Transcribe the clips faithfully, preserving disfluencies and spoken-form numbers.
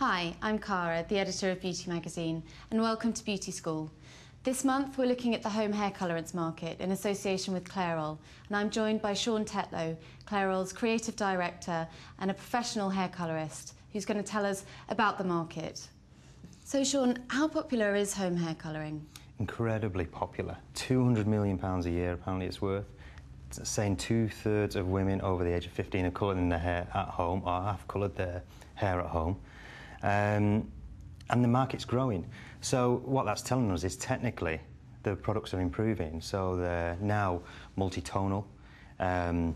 Hi, I'm Cara, the editor of Beauty Magazine, and welcome to Beauty School. This month we're looking at the home hair colourants market in association with Clairol, and I'm joined by Sean Tetlow, Clairol's creative director and a professional hair colourist, who's going to tell us about the market. So Sean, how popular is home hair colouring? Incredibly popular. two hundred million pounds a year apparently it's worth. It's saying two-thirds of women over the age of fifteen are colouring their hair at home or have coloured their hair at home. Um, and the market's growing. So what that's telling us is technically the products are improving. So they're now multi-tonal. Um,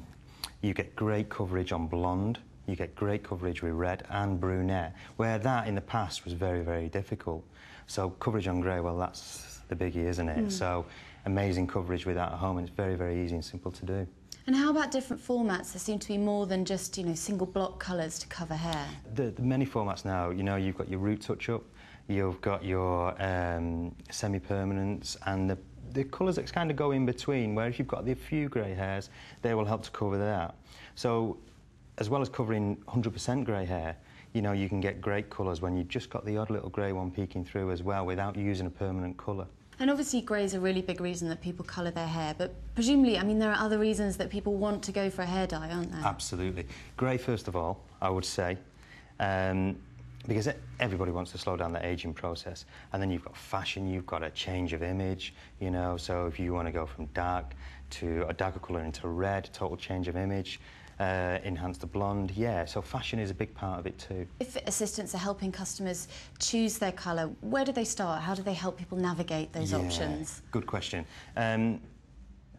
you get great coverage on blonde. You get great coverage with red and brunette, where that in the past was very, very difficult. So coverage on grey, well, that's the biggie, isn't it? Mm. So amazing coverage with that at home, and it's very, very easy and simple to do. And how about different formats? There seem to be more than just, you know, single block colours to cover hair. The, the many formats now, you know, you've got your root touch-up, you've got your um, semi-permanents, and the, the colours that kind of go in between, where if you've got the few grey hairs, they will help to cover that. So as well as covering one hundred percent grey hair, you know, you can get great colours when you've just got the odd little grey one peeking through as well, without using a permanent colour. And obviously grey is a really big reason that people colour their hair, but presumably, I mean, there are other reasons that people want to go for a hair dye, aren't there? Absolutely. Grey, first of all, I would say, um, because everybody wants to slow down the ageing process. And then you've got fashion, you've got a change of image, you know, so if you want to go from dark to a darker colour into red, total change of image, Uh, enhance the blonde, yeah, so fashion is a big part of it too. If assistants are helping customers choose their colour, where do they start? How do they help people navigate those yeah, options? Good question. Um,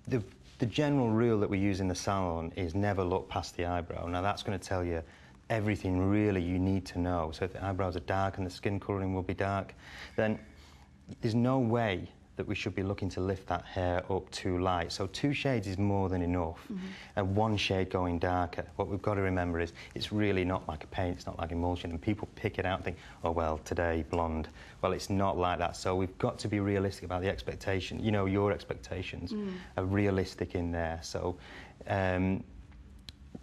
the, the general rule that we use in the salon is never look past the eyebrow. Now that's going to tell you everything really you need to know. So if the eyebrows are dark and the skin colouring will be dark, then there's no way that we should be looking to lift that hair up too light. So two shades is more than enough. Mm-hmm. And one shade going darker. What we've got to remember is it's really not like a paint, it's not like emulsion, and people pick it out and think, oh, well, today, blonde. Well, it's not like that. So we've got to be realistic about the expectation. You know, your expectations mm. are realistic in there. So um,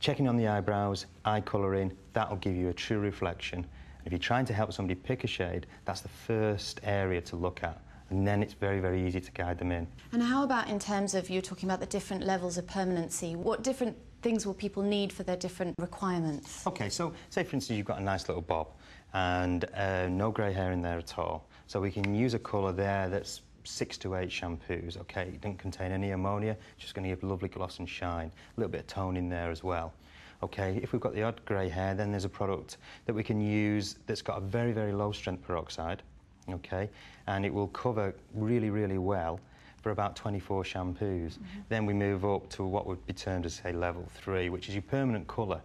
checking on the eyebrows, eye colouring, that'll give you a true reflection. If you're trying to help somebody pick a shade, that's the first area to look at. And then it's very, very easy to guide them in. And how about in terms of, you're talking about the different levels of permanency, what different things will people need for their different requirements? OK, so say, for instance, you've got a nice little bob and uh, no grey hair in there at all. So we can use a colour there that's six to eight shampoos, OK? It doesn't contain any ammonia, it's just going to give lovely gloss and shine. A little bit of tone in there as well. OK, if we've got the odd grey hair, then there's a product that we can use that's got a very, very low strength peroxide. Okay, and it will cover really, really well for about twenty-four shampoos. Mm-hmm. Then we move up to what would be termed as, say, level three, which is your permanent colour.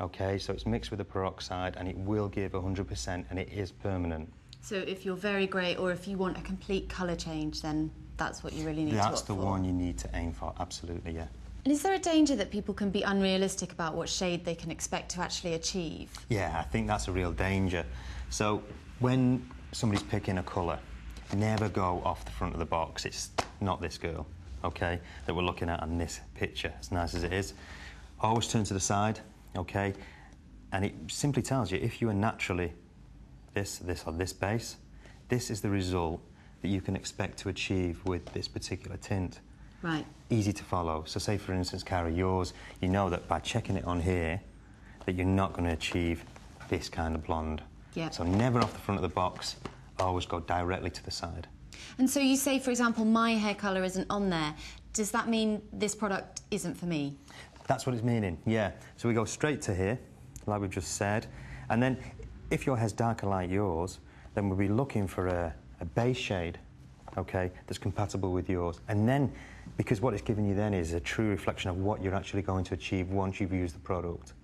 Okay, so it's mixed with the peroxide and it will give one hundred percent and it is permanent. So if you're very grey or if you want a complete colour change, then that's what you really need to look for. That's the one you need to aim for, absolutely, yeah. And is there a danger that people can be unrealistic about what shade they can expect to actually achieve? Yeah, I think that's a real danger. So when somebody's picking a colour, never go off the front of the box. It's not this girl, okay, that we're looking at on this picture, as nice as it is. Always turn to the side, okay, and it simply tells you if you are naturally this, this, or this base, this is the result that you can expect to achieve with this particular tint. Right. Easy to follow. So say, for instance, Cara, yours, you know that by checking it on here, that you're not going to achieve this kind of blonde. Yep. So never off the front of the box, always go directly to the side. And so you say, for example, my hair colour isn't on there. Does that mean this product isn't for me? That's what it's meaning, yeah. So we go straight to here, like we've just said, and then if your hair's darker like yours, then we'll be looking for a, a base shade, okay, that's compatible with yours. And then, because what it's giving you then is a true reflection of what you're actually going to achieve once you've used the product.